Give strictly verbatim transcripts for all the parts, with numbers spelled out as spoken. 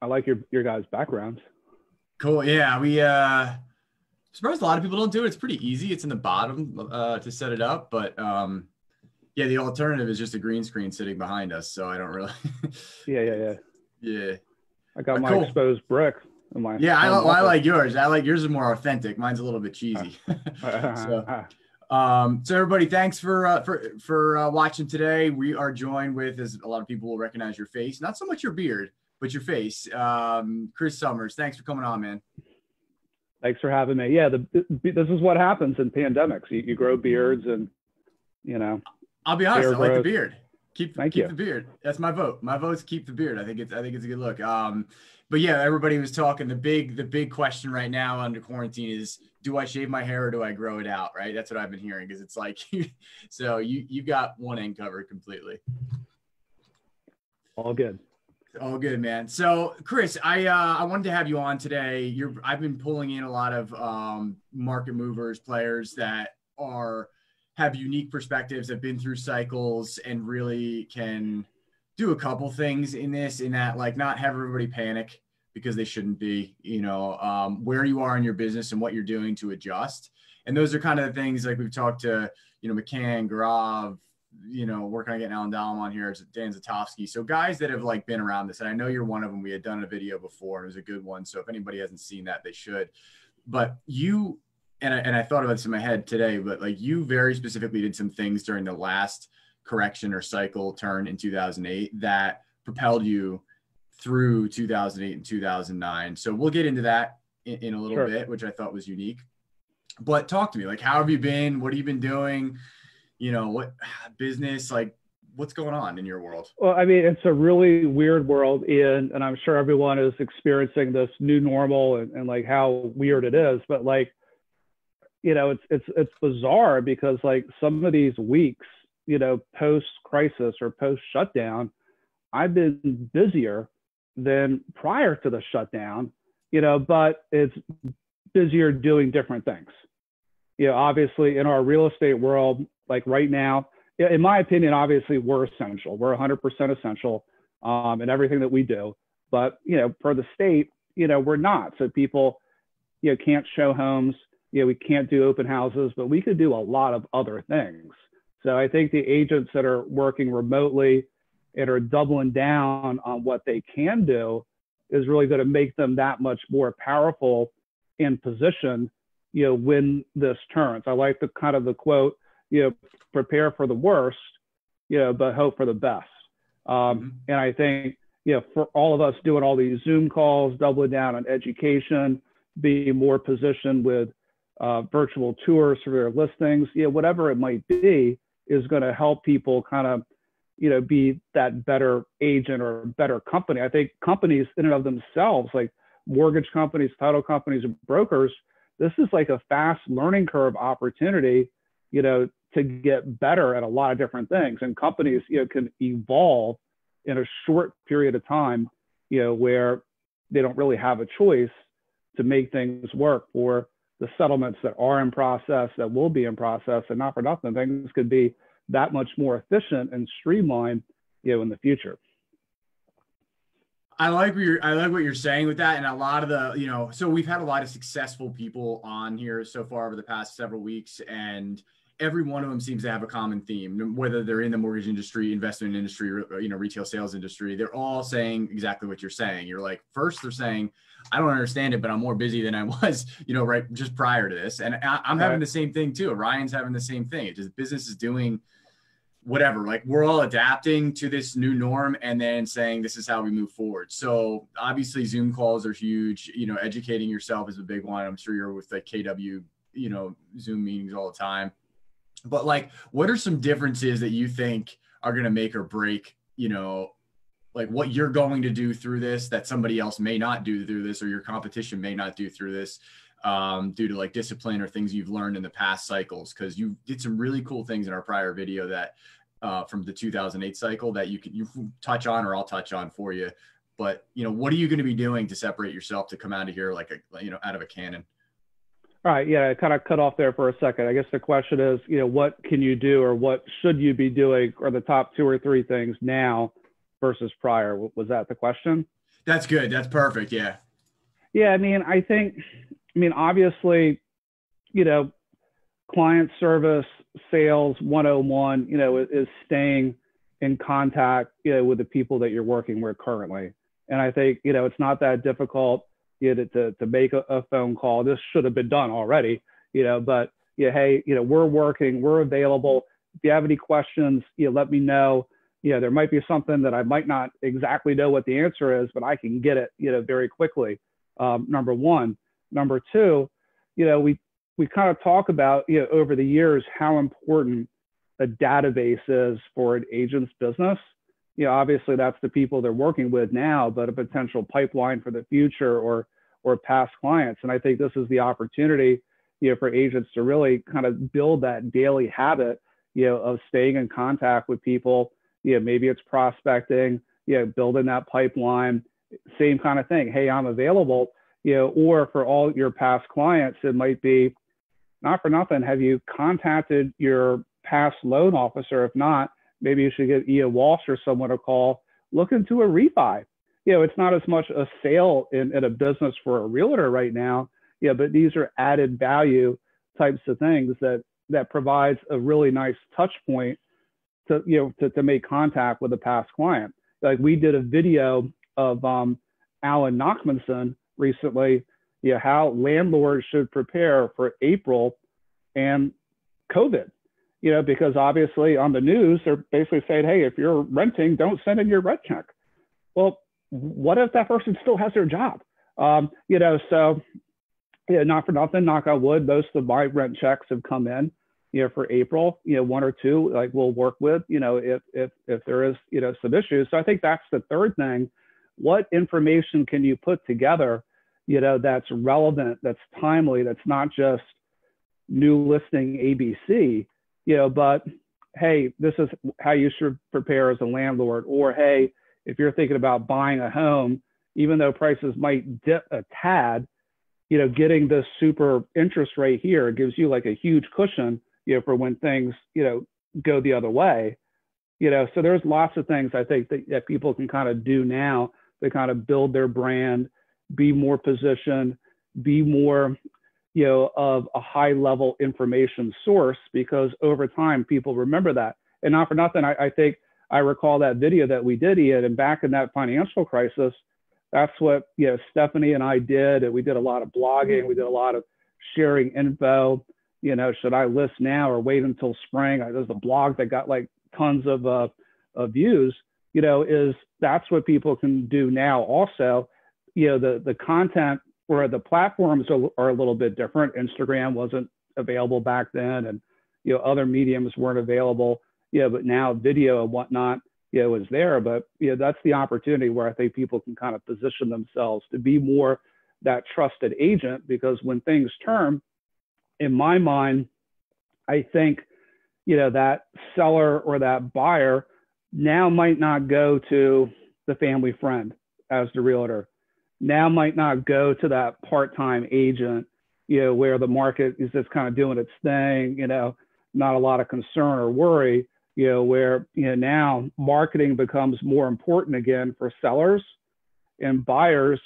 I like your, your guys' backgrounds. Cool. Yeah. We, uh, surprised a lot of people don't do it. It's pretty easy. It's in the bottom, uh, to set it up, but, um, yeah, the alternative is just a green screen sitting behind us. So I don't really. yeah. Yeah. Yeah. Yeah. I got but my cool. exposed brick. In my yeah. I, I like yours. I like yours is more authentic. Mine's a little bit cheesy. so, um, so everybody, thanks for, uh, for, for, uh, watching today. We are joined with, as a lot of people will recognize your face, not so much your beard, but your face, um, Chris Somers. Thanks for coming on, man. Thanks for having me. Yeah. The, this is what happens in pandemics. You, you grow beards and, you know, I'll be honest. I like the beard. Keep, Thank keep you. the beard. That's my vote. My vote's keep the beard. I think it's, I think it's a good look. Um, but yeah, everybody was talking. The big, the big question right now under quarantine is, do I shave my hair or do I grow it out? Right. That's what I've been hearing. Cause it's like, so you, you got one end covered completely. All good. All good, man. So Chris, I, uh, I wanted to have you on today. You're, I've been pulling in a lot of, um, market movers, players that are, have unique perspectives, have been through cycles, and really can do a couple things in this, in that, like, not have everybody panic because they shouldn't be, you know, um, where you are in your business and what you're doing to adjust. And those are kind of the things, like, we've talked to, you know, McCann, Grav, you know, working on getting Alan Dahlem on here, Dan Zatofsky. So guys that have, like, been around this, and I know you're one of them. We had done a video before, and it was a good one. So if anybody hasn't seen that, they should. But you, And I, and I thought about this in my head today, but, like, you very specifically did some things during the last correction or cycle turn in two thousand eight that propelled you through two thousand eight and two thousand nine. So we'll get into that in, in a little sure. bit, which I thought was unique. But talk to me, like, how have you been? What have you been doing? You know, what business, like, what's going on in your world? Well, I mean, it's a really weird world, Ian, and I'm sure everyone is experiencing this new normal and, and like how weird it is, but, like, you know, it's, it's, it's bizarre because, like, some of these weeks, you know, post crisis or post shutdown, I've been busier than prior to the shutdown, you know, but it's busier doing different things. You know, obviously in our real estate world, like right now, in my opinion, obviously we're essential. We're one hundred percent essential um, in everything that we do, but, you know, for the state, you know, we're not. So people, you know, can't show homes. Yeah, we can't do open houses, but we could do a lot of other things. So I think the agents that are working remotely and are doubling down on what they can do is really going to make them that much more powerful in position, you know, when this turns. I like the kind of the quote, you know, prepare for the worst, you know, but hope for the best. Um, and I think, you know, for all of us doing all these Zoom calls, doubling down on education, being more positioned with Uh, virtual tours for their listings, you know, whatever it might be, is going to help people kind of, you know, be that better agent or better company. I think companies in and of themselves, like mortgage companies, title companies, and brokers, this is like a fast learning curve opportunity, you know, to get better at a lot of different things. And companies, you know, can evolve in a short period of time, you know, where they don't really have a choice to make things work for the settlements that are in process, that will be in process, and not for nothing, things could be that much more efficient and streamlined, you know, in the future. I like what you're, I like what you're saying with that. And a lot of the, you know, so we've had a lot of successful people on here so far over the past several weeks, and every one of them seems to have a common theme, whether they're in the mortgage industry, investment industry, you know, retail sales industry. They're all saying exactly what you're saying. You're like, first they're saying, I don't understand it, but I'm more busy than I was, you know, right just prior to this. And I, I'm having the same thing too. Ryan's having the same thing. It just, business is doing whatever, like, we're all adapting to this new norm and then saying, this is how we move forward. So obviously Zoom calls are huge, you know, educating yourself is a big one. I'm sure you're with like K W, you know, Zoom meetings all the time. But, like, what are some differences that you think are going to make or break, you know, like what you're going to do through this that somebody else may not do through this, or your competition may not do through this, um, due to like discipline or things you've learned in the past cycles? Because you did some really cool things in our prior video that uh, from the two thousand eight cycle that you can you touch on, or I'll touch on for you. But, you know, what are you going to be doing to separate yourself to come out of here like a, you know, out of a cannon? All right. Yeah. I kind of cut off there for a second. I guess the question is, you know, what can you do, or what should you be doing, or the top two or three things now versus prior. Was that the question? That's good. That's perfect. Yeah. Yeah. I mean, I think, I mean, obviously, you know, client service, sales one oh one, you know, is, is staying in contact, you know, with the people that you're working with currently. And I think, you know, it's not that difficult, you know, to, to make a, a phone call. This should have been done already, you know, but yeah, hey, you know, we're working, we're available. If you have any questions, you know, let me know. You know, there might be something that I might not exactly know what the answer is, but I can get it, you know, very quickly. Um, number one. Number two, you know, we, we kind of talk about, you know, over the years, how important a database is for an agent's business. You know, obviously that's the people they're working with now, but a potential pipeline for the future or, or past clients. And I think this is the opportunity, you know, for agents to really kind of build that daily habit, you know, of staying in contact with people. You know, maybe it's prospecting, you know, building that pipeline, same kind of thing. Hey, I'm available, you know, or for all your past clients, it might be, not for nothing, have you contacted your past loan officer? If not, maybe you should give Ian Walsh or someone a call, look into a refi. You know, it's not as much a sale in, in a business for a realtor right now, yeah, but these are added value types of things that, that provides a really nice touch point to, you know, to, to make contact with a past client. Like we did a video of um, Alan Nachmanson recently, you know, how landlords should prepare for April and COVID, you know, because obviously on the news, they're basically saying, hey, if you're renting, don't send in your rent check. Well, what if that person still has their job? Um, you know, so yeah, not for nothing, knock on wood, most of my rent checks have come in, you know, for April, you know, one or two, like we'll work with, you know, if, if, if there is, you know, some issues. So I think that's the third thing. What information can you put together, you know, that's relevant, that's timely, that's not just new listing A B C, you know, but hey, this is how you should prepare as a landlord, or hey, if you're thinking about buying a home, even though prices might dip a tad, you know, getting this super interest rate here gives you like a huge cushion, you know, for when things, you know, go the other way, you know. So there's lots of things I think that, that people can kind of do now to kind of build their brand, be more positioned, be more, you know, of a high level information source, because over time people remember that. And not for nothing, I, I think I recall that video that we did, Ian, and back in that financial crisis, that's what, you know, Stephanie and I did. And we did a lot of blogging. We did a lot of sharing info. You know, should I list now or wait until spring? There's a blog that got like tons of, uh, of views, you know, is that's what people can do now also. You know, the, the content or the platforms are, are a little bit different. Instagram wasn't available back then, and, you know, other mediums weren't available. Yeah, you know, but now video and whatnot, you know, is there. But, you know, that's the opportunity where I think people can kind of position themselves to be more that trusted agent, because when things turn, in my mind, I think, you know, that seller or that buyer now might not go to the family friend as the realtor, now might not go to that part-time agent, you know, where the market is just kind of doing its thing, you know, not a lot of concern or worry, you know, where, you know, now marketing becomes more important again for sellers and buyers.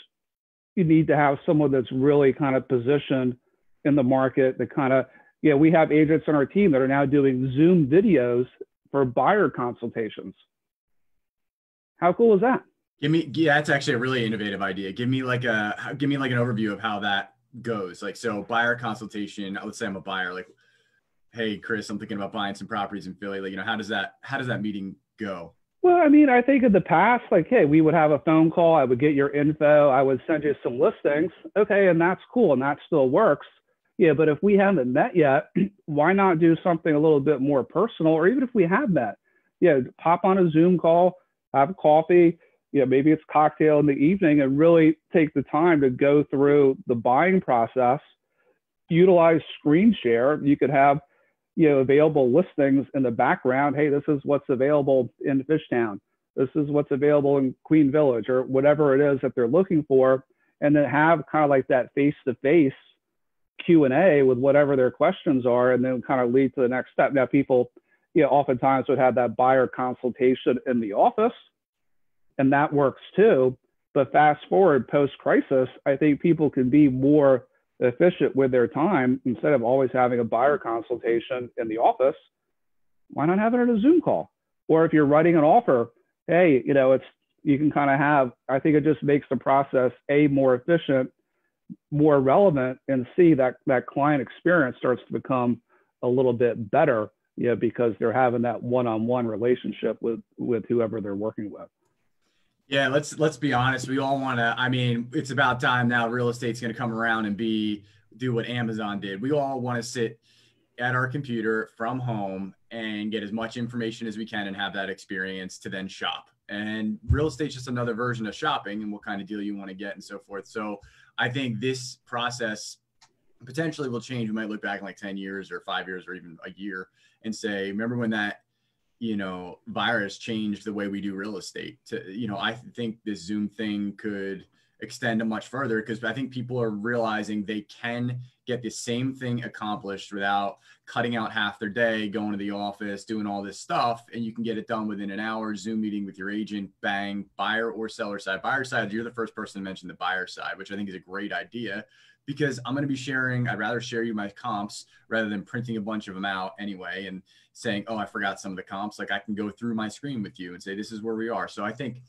You need to have someone that's really kind of positioned in the market that kind of, you know, we have agents on our team that are now doing Zoom videos for buyer consultations. How cool is that? Give me, yeah, that's actually a really innovative idea. Give me like a, give me like an overview of how that goes. Like, so buyer consultation, let's say I'm a buyer, like, hey, Chris, I'm thinking about buying some properties in Philly. Like, you know, how does that, how does that meeting go? Well, I mean, I think in the past, like, hey, we would have a phone call. I would get your info. I would send you some listings. Okay. And that's cool. And that still works. Yeah. But if we haven't met yet, why not do something a little bit more personal? Or even if we have met, yeah, pop on a Zoom call, have coffee. Yeah. Maybe it's cocktail in the evening, and really take the time to go through the buying process, utilize screen share. You could have, you know, available listings in the background. Hey, this is what's available in Fishtown. This is what's available in Queen Village, or whatever it is that they're looking for. And then have kind of like that face-to-face Q and A with whatever their questions are, and then kind of lead to the next step. Now, people, you know, oftentimes would have that buyer consultation in the office. and that works too. But fast forward post-crisis, I think people can be more efficient with their time. Instead of always having a buyer consultation in the office, why not have it on a Zoom call? Or if you're writing an offer, hey, you know, it's, you can kind of have, I think it just makes the process A, more efficient, more relevant, and C, that, that client experience starts to become a little bit better, you know, because they're having that one-on-one relationship with, with whoever they're working with. Yeah, let's let's be honest. We all want to. I mean, it's about time now. Real estate's going to come around and be do what Amazon did. We all want to sit at our computer from home and get as much information as we can and have that experience to then shop. And real estate's just another version of shopping and what kind of deal you want to get and so forth. So I think this process potentially will change. We might look back in like ten years or five years or even a year and say, remember when that, you know, virus changed the way we do real estate. To, you know, I think this Zoom thing could extend to much further, because I think people are realizing they can get the same thing accomplished without cutting out half their day, going to the office, doing all this stuff, and you can get it done within an hour. Zoom meeting with your agent, bang, buyer or seller side. Buyer side, you're the first person to mention the buyer side, which I think is a great idea, because I'm going to be sharing, I'd rather share you my comps rather than printing a bunch of them out anyway and saying, oh, I forgot some of the comps. Like I can go through my screen with you and say, this is where we are. So I think,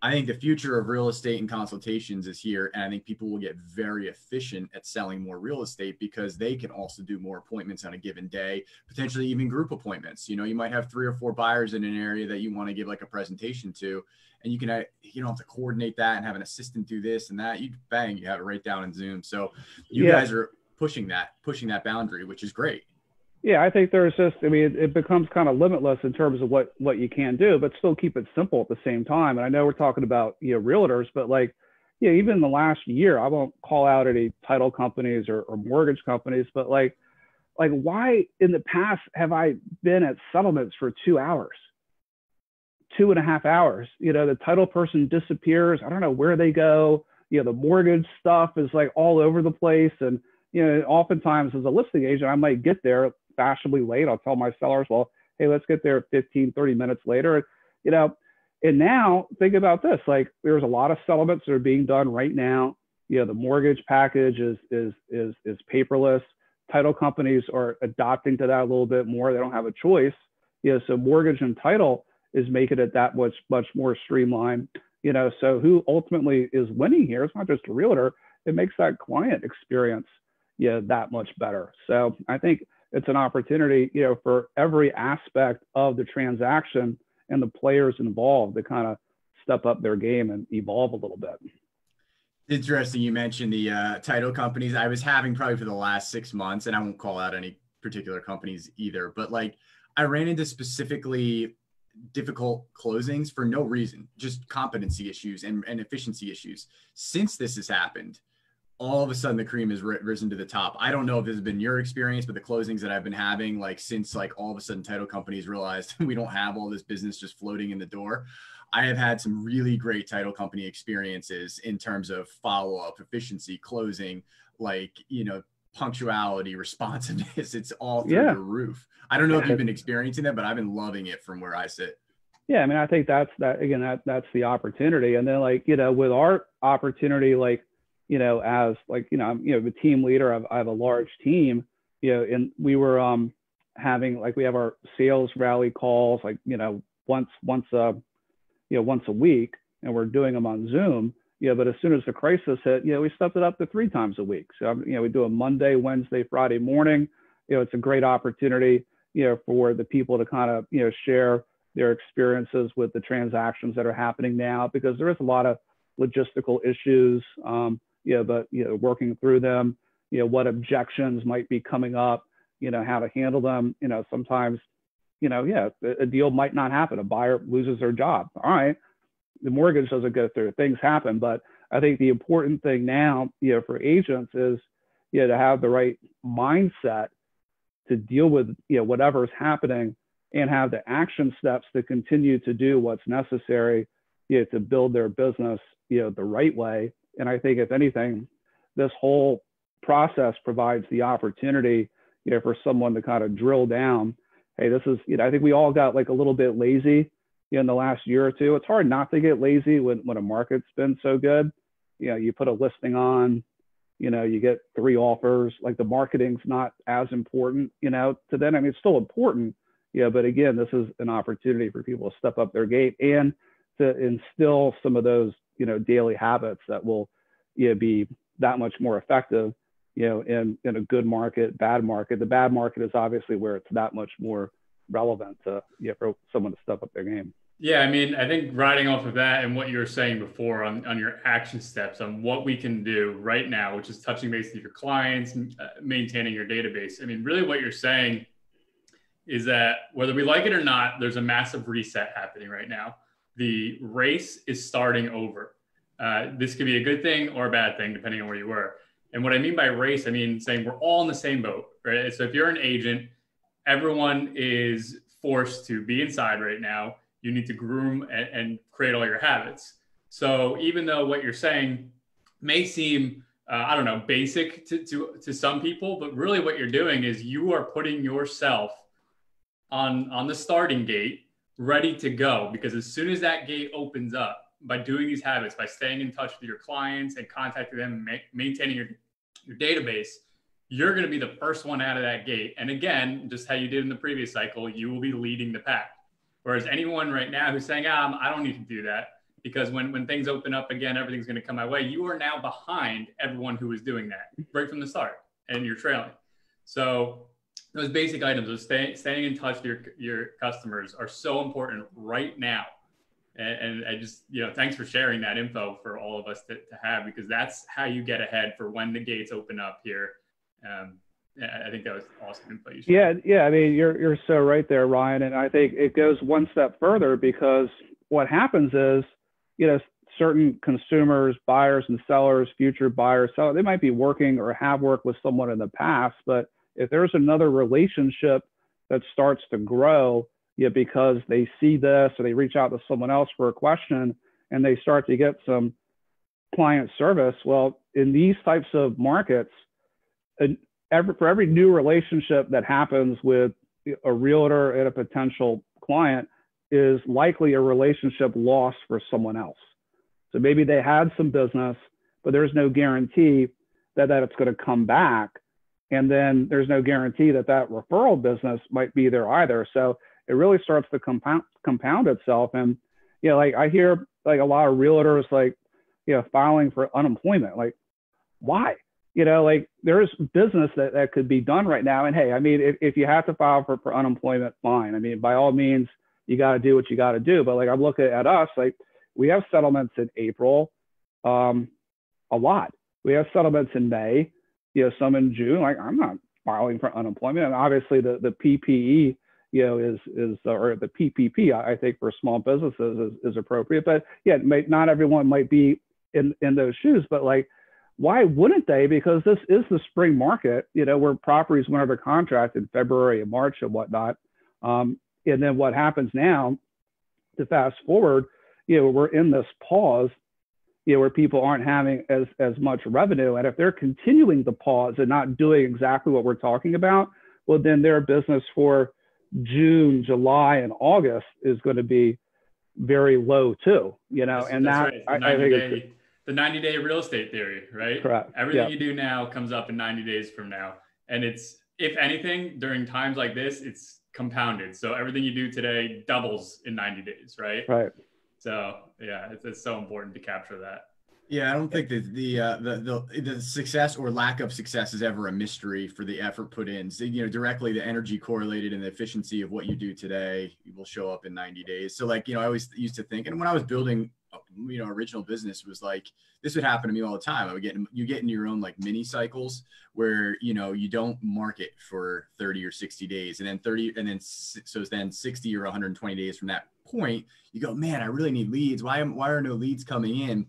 I think the future of real estate and consultations is here. And I think people will get very efficient at selling more real estate because they can also do more appointments on a given day, potentially even group appointments. You know, you might have three or four buyers in an area that you want to give like a presentation to, and you can, you don't have to coordinate that and have an assistant do this and that. You bang, you have it right down in Zoom. So you yeah. guys are pushing that, pushing that boundary, which is great. Yeah, I think there's just, I mean, it, it becomes kind of limitless in terms of what, what you can do, but still keep it simple at the same time. And I know we're talking about, you know, realtors, but like, yeah, even in the last year, I won't call out any title companies or, or mortgage companies, but like, like why in the past have I been at settlements for two hours? Two and a half hours, you know, the title person disappears. I don't know where they go. You know, the mortgage stuff is like all over the place. And, you know, oftentimes as a listing agent, I might get there fashionably late. I'll tell my sellers, well, hey, let's get there fifteen, thirty minutes later, you know. And now think about this, like there's a lot of settlements that are being done right now. You know, the mortgage package is, is, is, is paperless. Title companies are adopting to that a little bit more. They don't have a choice. You know, so mortgage and title is making it that much, much more streamlined, you know. So who ultimately is winning here? It's not just a realtor. It makes that client experience, you know, that much better. So I think it's an opportunity, you know, for every aspect of the transaction and the players involved to kind of step up their game and evolve a little bit. Interesting. You mentioned the uh, title companies. I was having probably for the last six months, and I won't call out any particular companies either, but like I ran into specifically difficult closings for no reason, just competency issues and, and efficiency issues. Since this has happened, all of a sudden the cream has risen to the top. I don't know if this has been your experience, but the closings that I've been having, like since like all of a sudden title companies realized we don't have all this business just floating in the door, I have had some really great title company experiences in terms of follow-up, efficiency, closing, like, you know, punctuality, responsiveness. It's all through yeah. the roof. I don't know yeah. if you've been experiencing that, but I've been loving it from where I sit. Yeah. I mean, I think that's that again, that that's the opportunity. And then like, you know, with our opportunity, like, you know, as like, you know, I'm, you know, the team leader, I've, I have a large team, you know, and we were um, having like, we have our sales rally calls, like, you know, once, once, uh, you know, once a week, and we're doing them on Zoom. Yeah, but as soon as the crisis hit, you know, we stepped it up to three times a week. So, you know, we do a Monday, Wednesday, Friday morning. You know, it's a great opportunity, you know, for the people to kind of, you know, share their experiences with the transactions that are happening now, because there is a lot of logistical issues, um, you know, but, you know, working through them, you know, what objections might be coming up, you know, how to handle them. You know, sometimes, you know, yeah, a deal might not happen. A buyer loses their job. All right. The mortgage doesn't go through, things happen. But I think the important thing now, you know, for agents is, you know, to have the right mindset to deal with, you know, whatever's happening, and have the action steps to continue to do what's necessary, you know, to build their business, you know, the right way. And I think if anything, this whole process provides the opportunity, you know, for someone to kind of drill down. Hey, this is, you know, I think we all got like a little bit lazy in the last year or two. It's hard not to get lazy when, when a market's been so good. You know, you put a listing on, you know, you get three offers, like the marketing's not as important, you know, to them. I mean, it's still important, you know, but again, this is an opportunity for people to step up their game and to instill some of those, you know, daily habits that will, you know, be that much more effective, you know, in, in a good market, bad market. The bad market is obviously where it's that much more relevant to, you know, for someone to step up their game. Yeah, I mean, I think riding off of that and what you were saying before on, on your action steps, on what we can do right now, which is touching base with your clients, uh, maintaining your database. I mean, really what you're saying is that whether we like it or not, there's a massive reset happening right now. The race is starting over. Uh, this could be a good thing or a bad thing, depending on where you were. And what I mean by race, I mean saying we're all in the same boat, right? So if you're an agent, everyone is forced to be inside right now. You need to groom and, and create all your habits. So even though what you're saying may seem, uh, I don't know, basic to, to, to some people, but really what you're doing is you are putting yourself on, on the starting gate, ready to go. Because as soon as that gate opens up, by doing these habits, by staying in touch with your clients and contacting them, and ma- maintaining your, your database, you're going to be the first one out of that gate. And again, just how you did in the previous cycle, you will be leading the pack. Whereas anyone right now who's saying, ah, I don't need to do that, because when, when things open up again, everything's going to come my way. You are now behind everyone who was doing that right from the start, and you're trailing. So those basic items of stay, staying in touch with your, your customers are so important right now. And, and I just, you know, thanks for sharing that info for all of us to, to have, because that's how you get ahead for when the gates open up here. Um, I think that was awesome info you shared. Yeah, yeah. I mean, you're you're so right there, Ryan. And I think it goes one step further, because what happens is, you know, certain consumers, buyers and sellers, future buyers, sellers, they might be working or have worked with someone in the past, but if there's another relationship that starts to grow, you know, because they see this or they reach out to someone else for a question and they start to get some client service, well, in these types of markets, and every, for every new relationship that happens with a realtor and a potential client is likely a relationship lost for someone else. So maybe they had some business, but there's no guarantee that, that it's going to come back. And then there's no guarantee that that referral business might be there either. So it really starts to compound, compound itself. And, you know, like I hear like a lot of realtors, like, you know, filing for unemployment, like why? You know, like there's business that, that could be done right now. And hey, I mean, if, if you have to file for, for unemployment, fine. I mean, by all means, you got to do what you got to do. But like I'm looking at us, like we have settlements in April, um, a lot. We have settlements in May, you know, some in June. Like I'm not filing for unemployment. And obviously the, the P P E, you know, is, is or the P P P, I think for small businesses is, is appropriate. But yeah, it may, not everyone might be in, in those shoes, but like, why wouldn't they? Because this is the spring market, you know, where properties went under contract in February and March and whatnot. Um, and then what happens now, to fast forward, you know, we're in this pause, you know, where people aren't having as, as much revenue. And if they're continuing the pause and not doing exactly what we're talking about, well, then their business for June, July, and August is going to be very low too, you know, that's, and that's that right. I, I think it's, the ninety day real estate theory, right? Correct. Everything yep. you do now comes up in ninety days from now. And it's, if anything, during times like this, it's compounded. So everything you do today doubles in ninety days, right? Right. So yeah, it's, it's so important to capture that. Yeah, I don't think that the, uh, the the the success or lack of success is ever a mystery for the effort put in. So, you know, directly the energy correlated and the efficiency of what you do today will show up in ninety days. So like, you know, I always used to think, and when I was building, you know, original business was like, this would happen to me all the time. I would get, you get into your own like mini cycles where, you know, you don't market for thirty or sixty days and then thirty and then, so then sixty or one hundred twenty days from that point, you go, man, I really need leads. Why am, why are no leads coming in?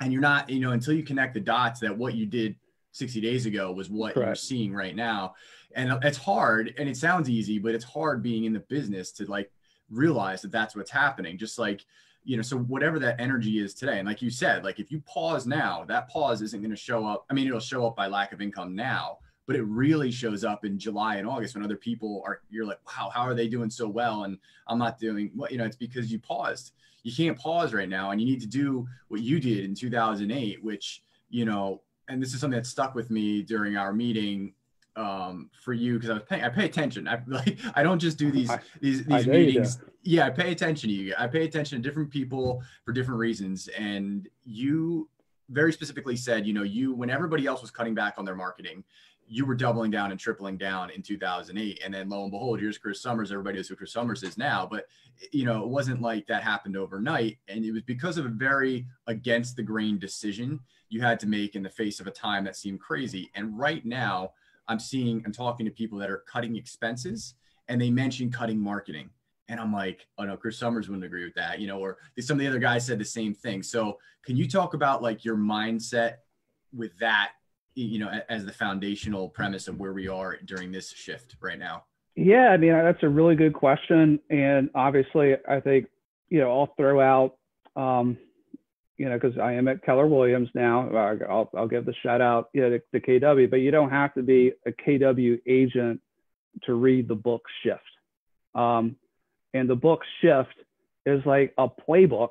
And you're not, you know, until you connect the dots that what you did sixty days ago was what Correct. You're seeing right now. And it's hard and it sounds easy, but it's hard being in the business to like realize that that's what's happening. Just like, you know, so whatever that energy is today. And like you said, like if you pause now, that pause isn't going to show up. I mean, it'll show up by lack of income now, but it really shows up in July and August when other people are, you're like, wow, how are they doing so well? And I'm not doing well. You know, it's because you paused. You can't pause right now. And you need to do what you did in two thousand eight, which, you know, and this is something that stuck with me during our meeting um, for you, because I was paying, I pay attention. I like, I don't just do these, these, these meetings. Yeah. I pay attention to you. I pay attention to different people for different reasons. And you very specifically said, you know, you, when everybody else was cutting back on their marketing, you were doubling down and tripling down in two thousand eight. And then lo and behold, here's Chris Somers. Everybody knows who Chris Somers is now, but you know, it wasn't like that happened overnight. And it was because of a very against the grain decision you had to make in the face of a time that seemed crazy. And right now I'm seeing, I'm talking to people that are cutting expenses and they mention cutting marketing. And I'm like, oh no, Chris Somers wouldn't agree with that, you know, or some of the other guys said the same thing. So can you talk about like your mindset with that, you know, as the foundational premise of where we are during this shift right now? Yeah, I mean, that's a really good question. And obviously I think, you know, I'll throw out, um, you know, cause I am at Keller Williams now, I'll, I'll give the shout out, you know, to, to K W, but you don't have to be a K W agent to read the book Shift. Um, and the book Shift is like a playbook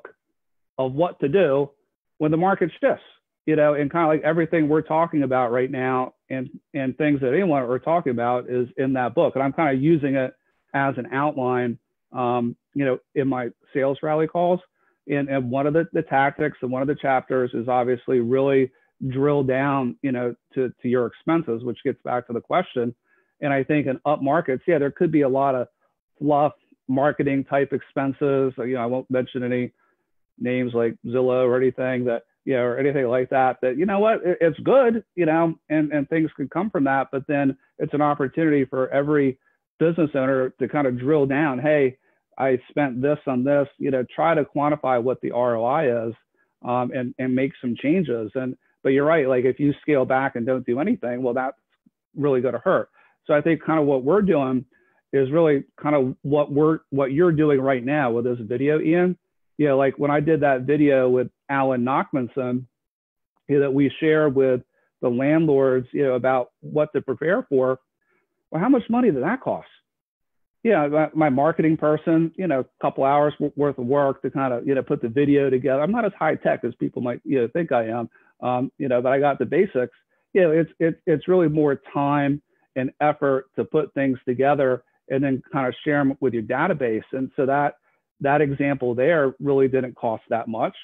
of what to do when the market shifts, you know, and kind of like everything we're talking about right now and, and things that anyone we're talking about is in that book. And I'm kind of using it as an outline, um, you know, in my sales rally calls. And, and one of the, the tactics and one of the chapters is obviously really drill down, you know, to, to your expenses, which gets back to the question. And I think in up markets, yeah, there could be a lot of fluff marketing type expenses. You know, I won't mention any names like Zillow or anything that, you know, or anything like that, that, you know what, it, it's good, you know, and, and things could come from that. But then it's an opportunity for every business owner to kind of drill down, hey, I spent this on this, you know, try to quantify what the R O I is, um, and, and make some changes. And, but you're right, like if you scale back and don't do anything, well, that's really going to hurt. So I think kind of what we're doing is really kind of what we're, what you're doing right now with this video, Ian. You know, like when I did that video with Alan Nachmanson, you know, that we share with the landlords, you know, about what to prepare for, well, how much money did that cost? Yeah, my, my marketing person, you know, a couple hours worth of work to kind of, you know, put the video together. I'm not as high tech as people might, you know, think I am, um, you know, but I got the basics. You know, it's, it, it's really more time and effort to put things together and then kind of share them with your database. And so that, that example there really didn't cost that much,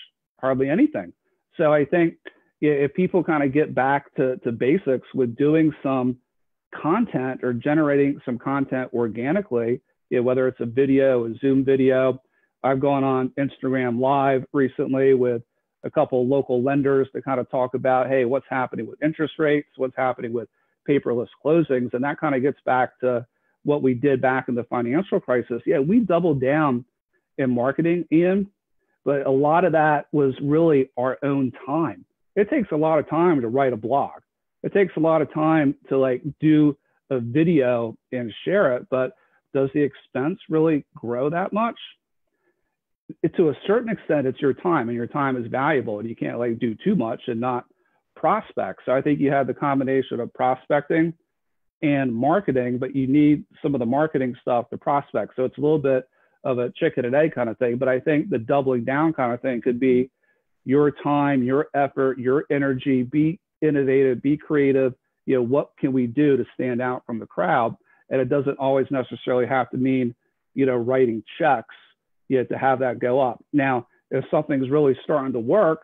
hardly anything. So I think if people kind of get back to, to basics with doing some content or generating some content organically, you know, whether it's a video, a Zoom video, I've gone on Instagram Live recently with a couple of local lenders to kind of talk about, hey, what's happening with interest rates, what's happening with paperless closings. And that kind of gets back to what we did back in the financial crisis. Yeah, we doubled down in marketing, Ian, but a lot of that was really our own time. It takes a lot of time to write a blog. It takes a lot of time to like do a video and share it, but does the expense really grow that much? It, to a certain extent, it's your time, and your time is valuable, and you can't like do too much and not prospect. So I think you have the combination of prospecting and marketing, but you need some of the marketing stuff to prospect. So it's a little bit of a chicken and egg kind of thing. But I think the doubling down kind of thing could be your time, your effort, your energy, be innovative, be creative. You know, what can we do to stand out from the crowd? And it doesn't always necessarily have to mean, you know, writing checks, you know, to have that go up. Now, if something's really starting to work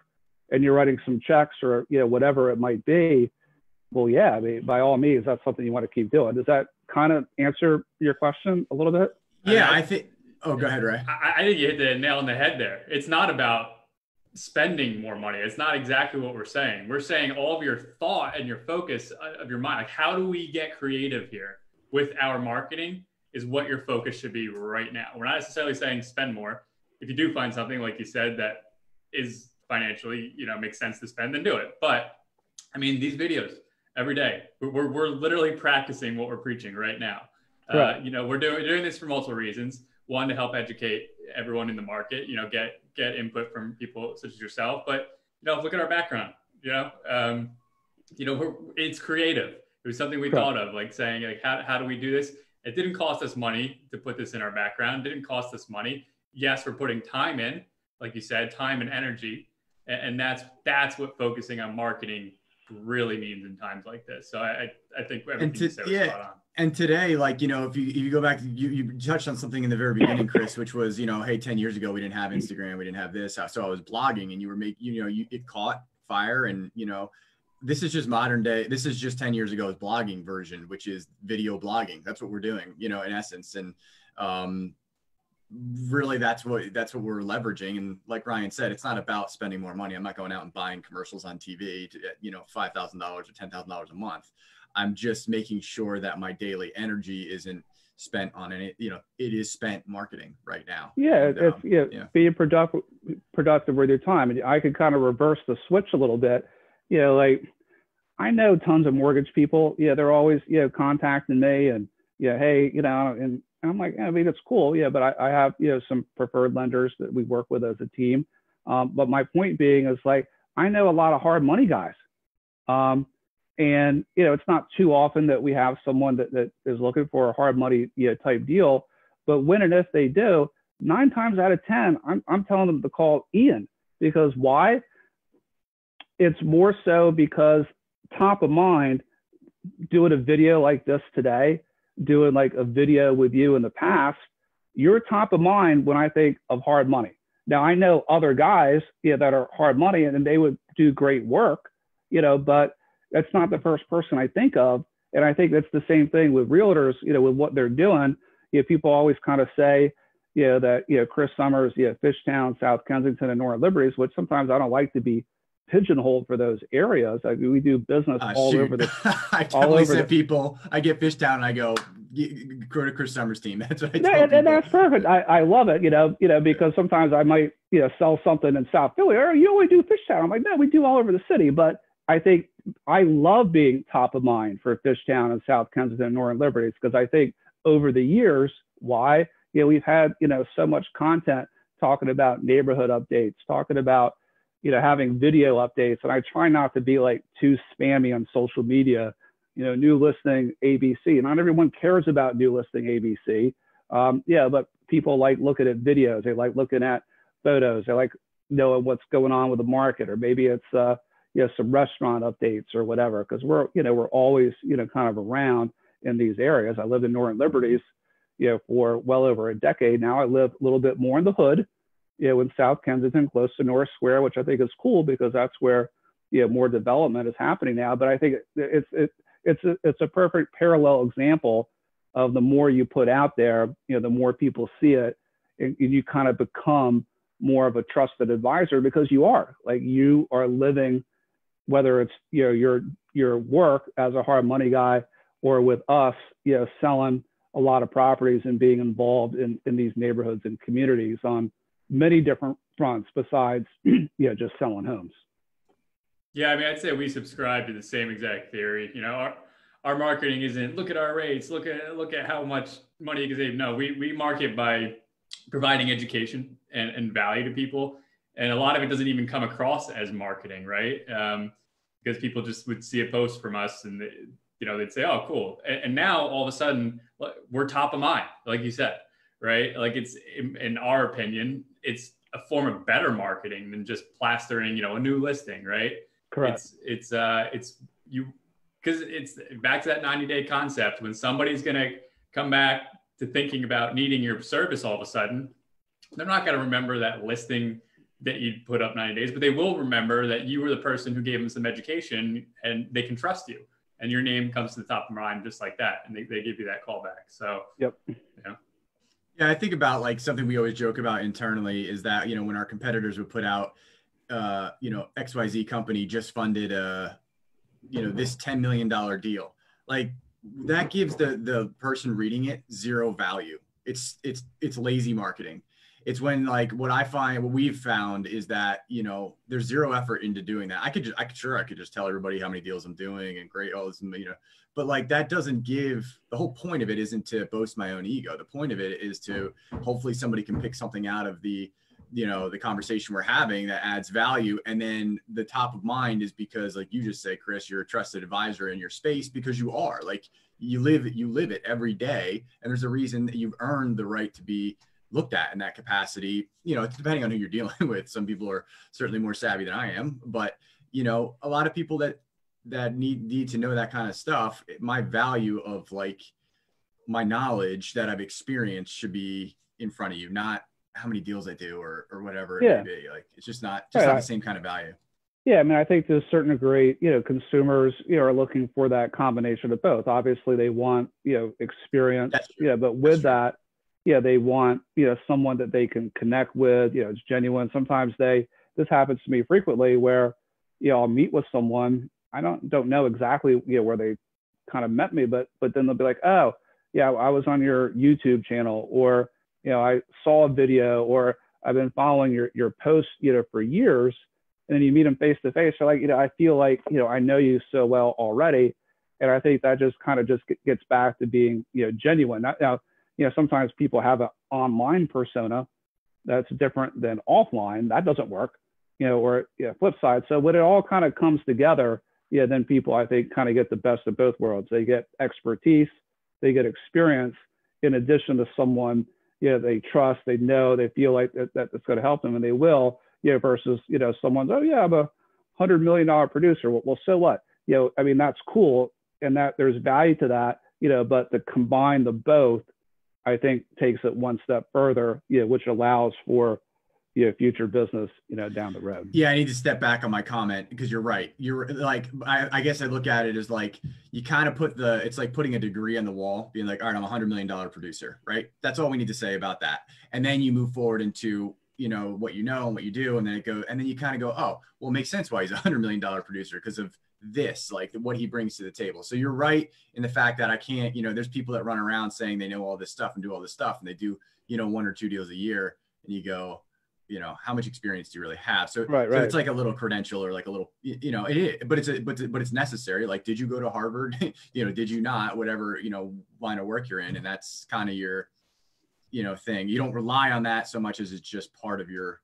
and you're writing some checks or, you know, whatever it might be, well, yeah, I mean, by all means, that's something you want to keep doing. Does that kind of answer your question a little bit? Yeah, I think, oh, go ahead, Ray. I, I think you hit the nail on the head there. It's not about spending more money. It's not exactly what we're saying. We're saying all of your thought and your focus of your mind, like how do we get creative here with our marketing is what your focus should be right now. We're not necessarily saying spend more. If you do find something, like you said, that is financially, you know, makes sense to spend, then do it. But I mean, these videos every day, we're, we're literally practicing what we're preaching right now. Right. Uh, you know, we're doing, doing this for multiple reasons. One, to help educate everyone in the market, you know, get get input from people such as yourself. But, you know, look at our background, you know, um, you know, we're, it's creative. It was something we Correct. thought of, like saying, like, how, how do we do this? It didn't cost us money to put this in our background. It didn't cost us money. Yes, we're putting time in, like you said, time and energy. And, and that's that's what focusing on marketing really means in times like this. So I I think everything to, you said was yeah, spot on. And today, like, you know, if you if you go back, you, you touched on something in the very beginning, Chris, which was, you know, hey, ten years ago, we didn't have Instagram. We didn't have this. So I was blogging and you were making, you know, you, it caught fire and, you know, this is just modern day. This is just ten years ago's blogging version, which is video blogging. That's what we're doing, you know, in essence. And um, really that's what, that's what we're leveraging. And like Ryan said, it's not about spending more money. I'm not going out and buying commercials on T V, to, you know, five thousand dollars or ten thousand dollars a month. I'm just making sure that my daily energy isn't spent on any, you know, it is spent marketing right now. Yeah. And, um, it's, yeah, yeah. Being productive, productive with your time. And I could kind of reverse the switch a little bit. You know, like I know tons of mortgage people, yeah, they're always, you know, contacting me and, yeah, hey, you know, and I'm like, yeah, I mean, it's cool. Yeah. But I, I have, you know, some preferred lenders that we work with as a team. Um, but my point being is like, I know a lot of hard money guys. Um, and, you know, it's not too often that we have someone that, that is looking for a hard money, you know, type deal. But when and if they do, nine times out of ten, I'm, I'm telling them to call Ian. Because why? It's more so because top of mind, doing a video like this today, doing like a video with you in the past, you're top of mind when I think of hard money. Now I know other guys yeah, that are hard money and they would do great work, you know, but that's not the first person I think of. And I think that's the same thing with realtors, you know, with what they're doing. You know, people always kind of say, you know, that, you know, Chris Somers, you know, Fishtown, South Kensington, and North Liberties, which sometimes I don't like to be pigeonholed for those areas. I mean, we do business uh, all shoot. over the I all over the, people. I get Fishtown and I go, go to Chris Somers' team. That's what I tell and, and that's perfect. I, I love it, you know, you know, because sometimes I might, you know, sell something in South Philly, or you only do Fishtown. I'm like, no, we do all over the city. But I think I love being top of mind for Fishtown and South Kensington and Northern Liberties, because I think over the years, why, you know, we've had, you know, so much content talking about neighborhood updates, talking about, you know, having video updates. And I try not to be like too spammy on social media, you know, new listing A B C. Not everyone cares about new listing A B C. Um, yeah, but people like looking at videos. They like looking at photos. They like knowing what's going on with the market, or maybe it's, uh, you know, some restaurant updates or whatever. Cause we're, you know, we're always, you know, kind of around in these areas. I lived in Northern Liberties, you know, for well over a decade. Now I live a little bit more in the hood, you know, in South Kensington, close to North Square, which I think is cool because that's where, you know, more development is happening now. But I think it's it, it's a, it's a perfect parallel example of the more you put out there, you know, the more people see it, and you kind of become more of a trusted advisor, because you are like you are living, whether it's, you know, your your work as a hard money guy, or with us, you know, selling a lot of properties and being involved in in these neighborhoods and communities on many different fronts besides, you know, just selling homes. Yeah, I mean, I'd say we subscribe to the same exact theory. You know, our, our marketing isn't look at our rates, look at look at how much money you can save. No, we, we market by providing education and, and value to people. And a lot of it doesn't even come across as marketing, right? Um, because people just would see a post from us and, they, you know, they'd say, oh, cool. And, and now all of a sudden we're top of mind, like you said, right? Like it's, in, in our opinion, it's a form of better marketing than just plastering, you know, a new listing, right? Correct. It's, it's, uh, it's you, because it's back to that ninety day concept. When somebody's going to come back to thinking about needing your service all of a sudden, they're not going to remember that listing that you put up ninety days, but they will remember that you were the person who gave them some education, and they can trust you, and your name comes to the top of mind just like that. And they, they give you that call back. So, yep. You know. Yeah. I think about like something we always joke about internally is that, you know, when our competitors would put out, uh, you know, X Y Z company just funded, a, you know, this ten million dollar deal, like that gives the, the person reading it zero value. It's, it's, it's lazy marketing. It's when like what I find, what we've found is that, you know, there's zero effort into doing that. I could just, I could sure I could just tell everybody how many deals I'm doing and great, all this, you know, but like that doesn't give, the whole point of it isn't to boast my own ego. The point of it is to hopefully somebody can pick something out of the you know, the conversation we're having that adds value. And then the top of mind is because, like you just said, Chris, you're a trusted advisor in your space, because you are, like, you live it, you live it every day. And there's a reason that you've earned the right to be looked at in that capacity. You know, depending on who you're dealing with, some people are certainly more savvy than I am, but you know, a lot of people that, that need, need to know that kind of stuff, my value of like my knowledge that I've experienced should be in front of you, not how many deals I do or, or whatever it yeah. may be. Like, it's just not, just yeah. not the same kind of value. Yeah. I mean, I think to a certain degree, you know, consumers, you know, are looking for that combination of both. Obviously they want, you know, experience, you know, but with that, yeah, they want, you know, someone that they can connect with, you know, it's genuine. Sometimes they, this happens to me frequently where, you know, I'll meet with someone. I don't, don't know exactly, you know, where they kind of met me, but, but then they'll be like, oh yeah, I was on your YouTube channel, or, you know, I saw a video, or I've been following your, your posts, you know, for years. And then you meet them face to face. So like, you know, I feel like, you know, I know you so well already. And I think that just kind of just gets back to being, you know, genuine. Now, you know, sometimes people have an online persona that's different than offline. That doesn't work, you know, or you know, flip side. So when it all kind of comes together, yeah, then people, I think, kind of get the best of both worlds. They get expertise, they get experience, in addition to someone, you know, they trust, they know, they feel like that, that it's going to help them, and they will, you know, versus, you know, someone's, oh yeah, I'm a hundred million dollar producer. Well, well, so what? You know, I mean, that's cool, and that there's value to that, you know, but to combine the both, I think, takes it one step further, you know, which allows for, you know, future business, you know, down the road. Yeah. I need to step back on my comment, because you're right. You're like, I, I guess I look at it as like, you kind of put the, it's like putting a degree on the wall, being like, all right, I'm a hundred million dollar producer, right? That's all we need to say about that. And then you move forward into, you know, what you know and what you do. And then it goes, and then you kind of go, oh, well, it makes sense why he's a hundred million dollar producer, because of this, like what he brings to the table. So you're right in the fact that I can't, you know, there's people that run around saying they know all this stuff and do all this stuff, and they do, you know, one or two deals a year, and you go, you know, how much experience do you really have? So, right, right. so it's like a little credential, or like a little, you know, it is, but it's, a, but, but it's necessary. Like, did you go to Harvard? You know, did you not, whatever, you know, line of work you're in. And that's kind of your, you know, thing. You don't rely on that so much as it's just part of your,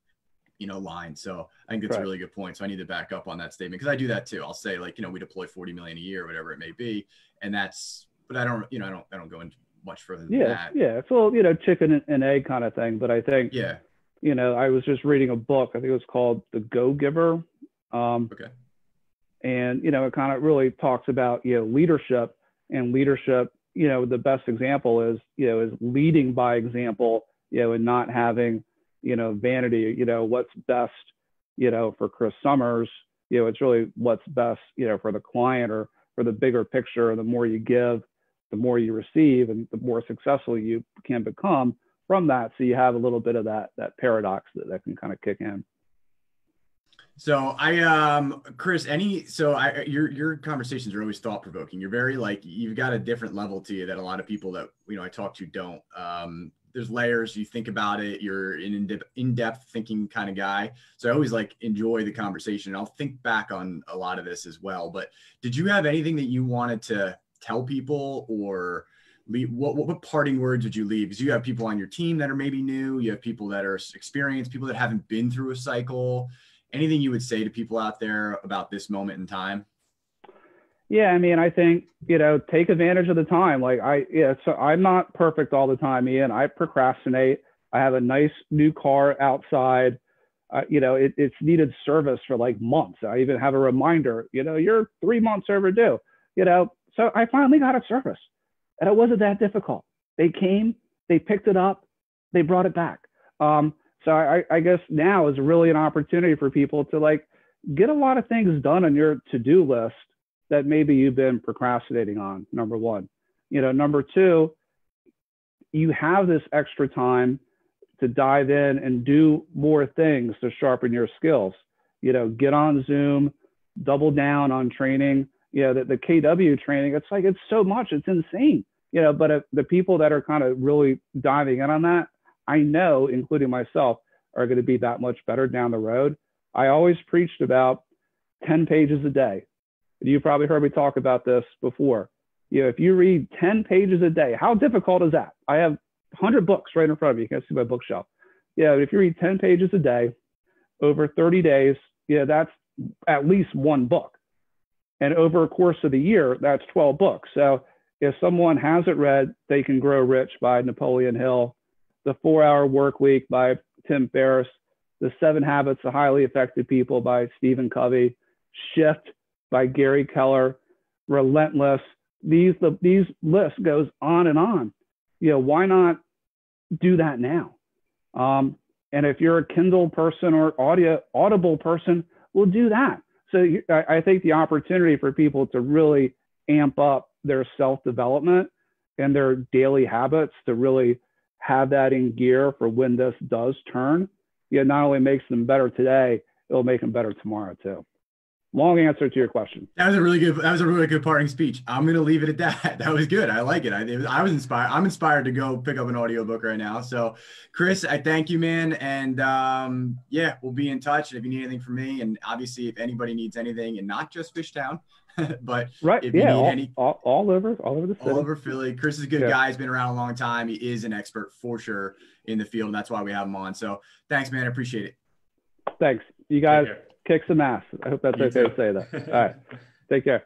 you know, line. So I think that's right. a really good point. So I need to back up on that statement, because I do that too. I'll say like, you know, we deploy forty million a year, whatever it may be. And that's, but I don't, you know, I don't, I don't go into much further than yeah, that. Yeah. It's a little, you know, chicken and egg kind of thing, but I think, yeah. you know, I was just reading a book, I think it was called The Go-Giver. Um, okay. And, you know, it kind of really talks about, you know, leadership and leadership, you know, the best example is, you know, is leading by example, you know, and not having, you know, vanity, you know, what's best, you know, for Chris Somers, you know, it's really what's best, you know, for the client or for the bigger picture. The more you give, the more you receive, and the more successful you can become from that. So you have a little bit of that, that paradox that, that can kind of kick in. So I, um, Chris, any, so I, your, your conversations are always thought provoking. You're very like, you've got a different level to you that a lot of people that, you know, I talk to don't, um, there's layers, you think about it, you're an in-depth thinking kind of guy. So I always like enjoy the conversation, and I'll think back on a lot of this as well. But did you have anything that you wanted to tell people, or leave, what, what, what parting words would you leave? Because you have people on your team that are maybe new, you have people that are experienced, people that haven't been through a cycle. Anything you would say to people out there about this moment in time? Yeah, I mean, I think, you know, take advantage of the time. Like I, yeah, so I'm not perfect all the time, Ian. I procrastinate. I have a nice new car outside. Uh, you know, it, it's needed service for like months. I even have a reminder, you know, you're three months overdue, you know. So I finally got a service. And it wasn't that difficult. They came, they picked it up, they brought it back. Um, so I, I guess now is really an opportunity for people to like get a lot of things done on your to-do list that maybe you've been procrastinating on, number one. You know, number two, you have this extra time to dive in and do more things to sharpen your skills. You know, get on Zoom, double down on training. You know, the, the K W training, it's like, it's so much, it's insane, you know, but uh, the people that are kind of really diving in on that, I know, including myself, are going to be that much better down the road. I always preached about ten pages a day. You probably heard me talk about this before. You know, if you read ten pages a day, how difficult is that? I have one hundred books right in front of me. You can see my bookshelf. Yeah, if you read ten pages a day over thirty days, yeah, that's at least one book. And over a course of the year, that's twelve books. So if someone hasn't read They Can Grow Rich by Napoleon Hill, The Four Hour Work Week by Tim Ferriss, The Seven Habits of Highly Effective People by Stephen Covey, Shift by Gary Keller, Relentless, these, the, these lists goes on and on. You know, why not do that now? Um, and if you're a Kindle person or audio Audible person, we'll do that. So you, I, I think the opportunity for people to really amp up their self-development and their daily habits to really have that in gear for when this does turn, yeah, not only makes them better today, it'll make them better tomorrow too. Long answer to your question. That was a really good, that was a really good parting speech. I'm going to leave it at that. That was good. I like it. I, it was, I was inspired. I'm inspired to go pick up an audiobook right now. So Chris, I thank you, man. And um, yeah, we'll be in touch if you need anything from me. And obviously if anybody needs anything, and not just Fishtown, but right, if you yeah, need all, any, all, all over, all over the city. All over Philly. Chris is a good yeah. guy. He's been around a long time. He is an expert for sure in the field. And that's why we have him on. So thanks, man. I appreciate it. Thanks. You guys. Kick some ass. I hope that's okay to say that. All right. Take care.